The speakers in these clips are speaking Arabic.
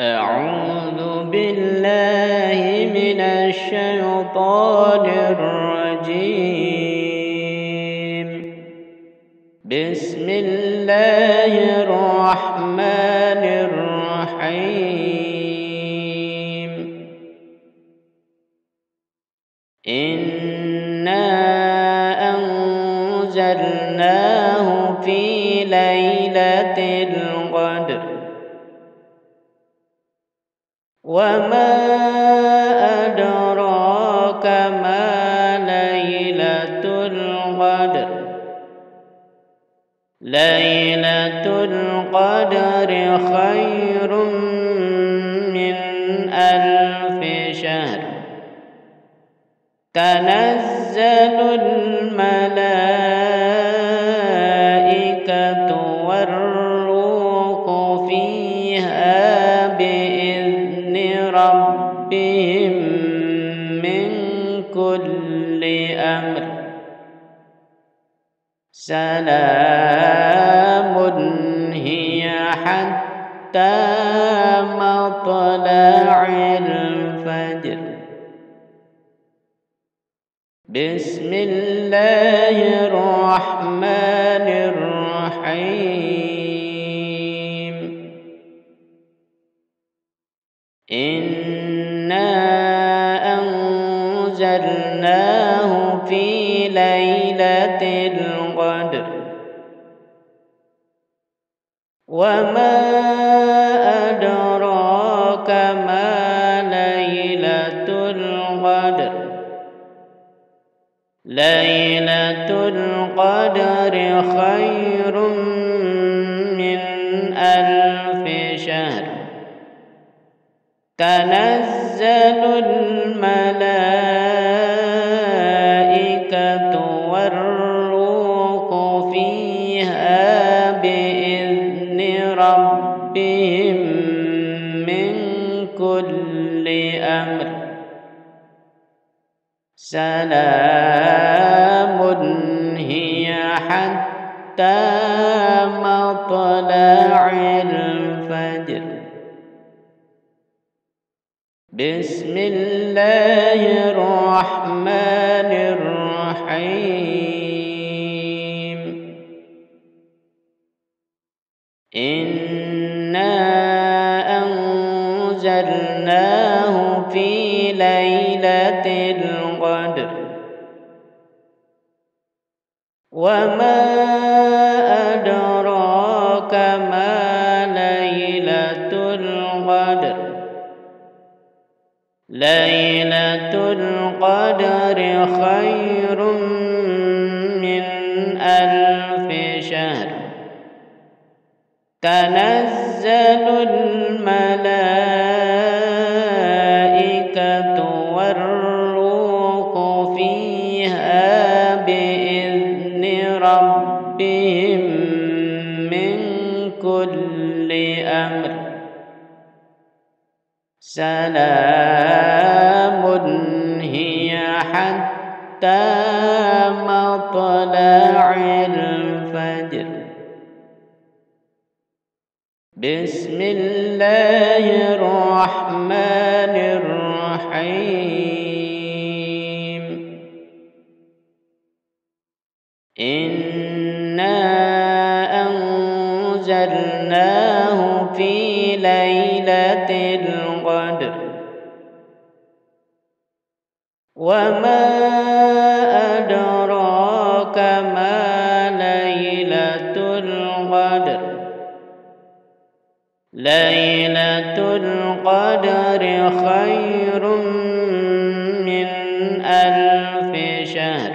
أعوذ بالله من الشيطان الرجيم. بسم الله الرحمن الرحيم. إنا أنزلناه في ليلة القدر وما أدراك ما ليلة القدر. ليلة القدر خير من 1000 شهر. تنزل الملائكة والروح فيها ربهم من كل أمر. سلام هي حتى مطلع الفجر. بسم الله الرحمن الرحيم. إنا أنزلناه في ليلة القدر وما أدراك ما ليلة القدر. ليلة القدر خير من 1000 شهر. تنزل الملائكة والروح فيها بإذن ربهم من كل أمر. سلام هي حتى مطلع الفجر. بسم الله الرحمن الرحيم. إنا أنزلناه في ليلة القدر وما أدراك ما ليلة القدر. ليلة القدر خير من 1000 شهر.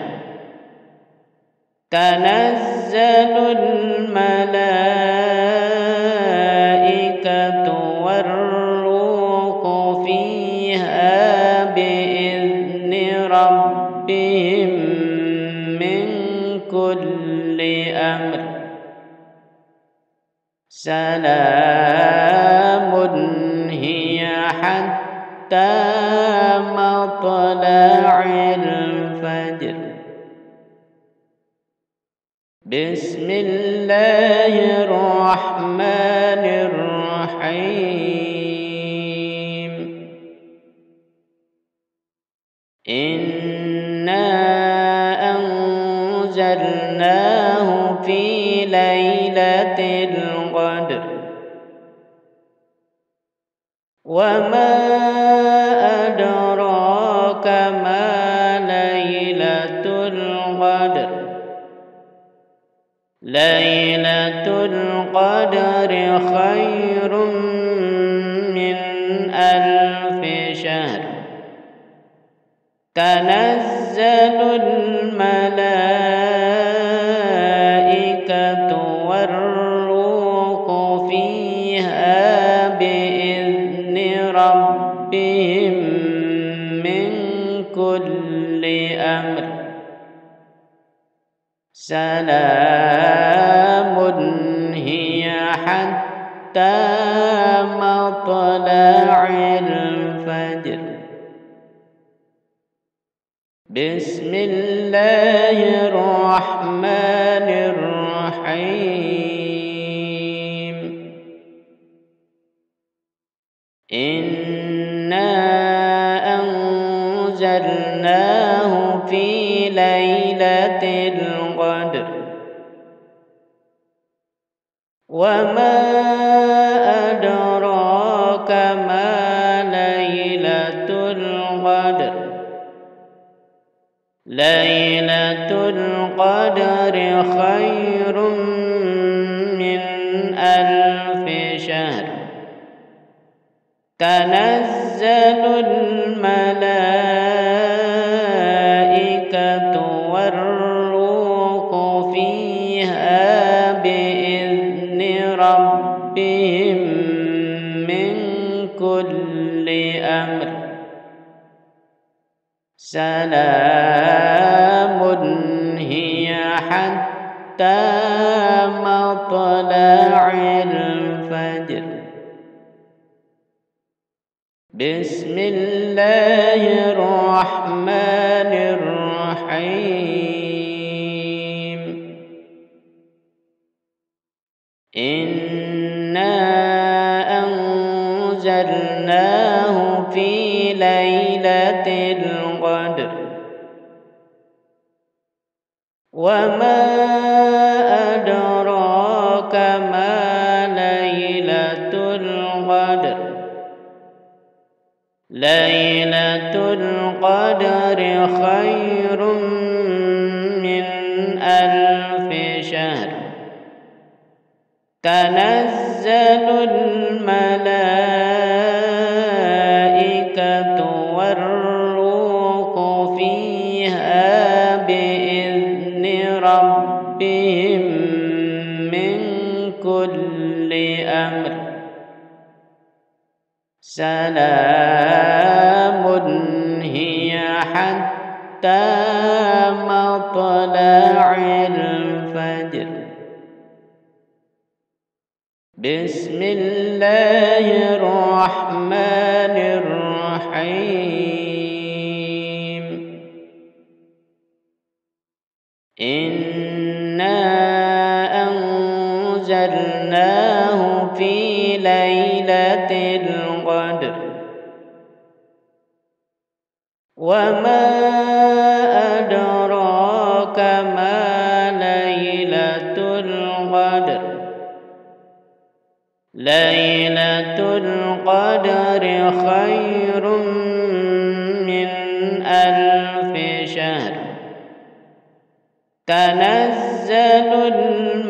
تنزل الملائكة والروح فيها بإذن ربهم من كل أمر. سلام هي حتى مطلع الفجر. بسم الله الرحمن الرحيم. إنا أنزلناه في ليلة القدر وما أدراك ما ليلة القدر. ليلة القدر خير من 1000 شهر. تنزل الملائكة والروح فيها بإذن ربهم من كل أمر. سلام هي حتى مطلع الفجر. بسم الله الرحمن الرحيم. القدر وما أدراك ما ليلة القدر ليلة القدر خير من ألف شهر تنزل الملائكة والروح فيها بإذن ربهم من كل أمر سلام هي حتى مطلع الفجر. بسم الله الرحمن الرحيم إنا أنزلناه في ليلة القدر وما أدراك ما ليلة القدر ليلة القدر خير من ألف شهر تنزل الملائكة والروح فيها بإذن ربهم من كل أمر سلام هي حتى مطلع الفجر. بسم الله الرحمن الرحيم إنا أنزلناه في ليلة القدر وما أدراك ما ليلة القدر ليلة القدر خير من ألف شهر تنزل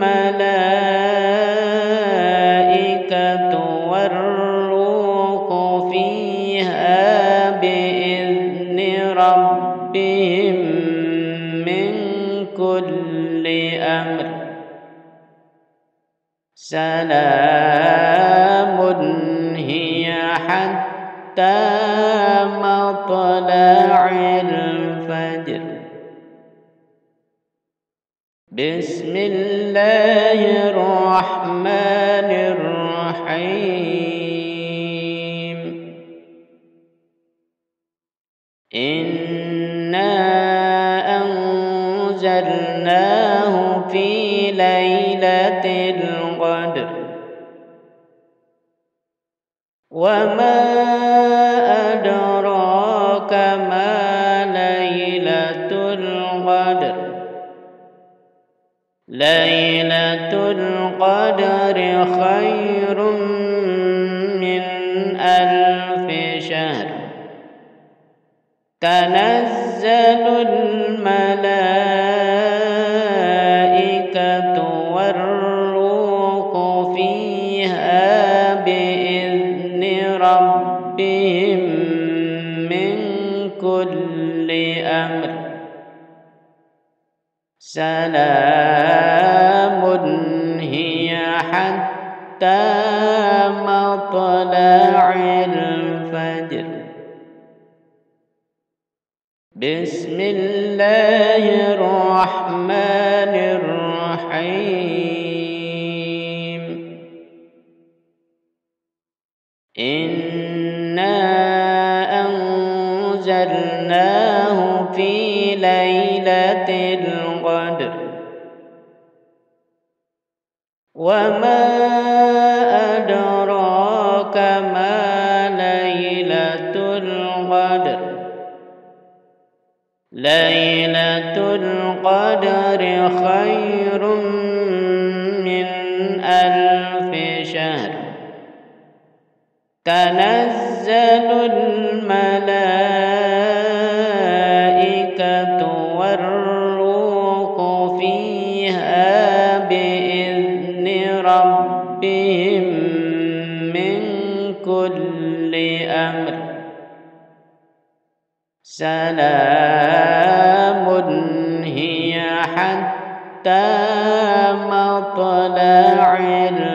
الملائكة والروح فيها بإذن ربهم من كل أمر سلام هي حتى مطلع الفجر. بسم الله الرحمن الرحيم إنا أنزلناه في ليلة القدر وما أدراك ما ليلة القدر ليلة القدر خير من ألف شهر تنزل الملائكة والروح فيها بإذن ربهم من كل أمر سلام هي حتى مطلع الفجر. بسم الله الرحمن الرحيم إنا أنزلناه في ليلة القدر وما أدراك ما ليلة القدر ليلة القدر خير من ألف شهر. تنزل الملائكة والروح فيها بإذن ربهم من كل أمر. سلام هي حتى مطلع الفجر. بسم الله الرحمن الرحيم. إنا أنزلناه في ليلة القدر. وما أدراك ما ليلة القدر. ليلة القدر خير من ألف شهر. تنزل الملائكة والروح فيها بإذن ربهم من كل أمر. سلام هي حتى مطلع الفجر.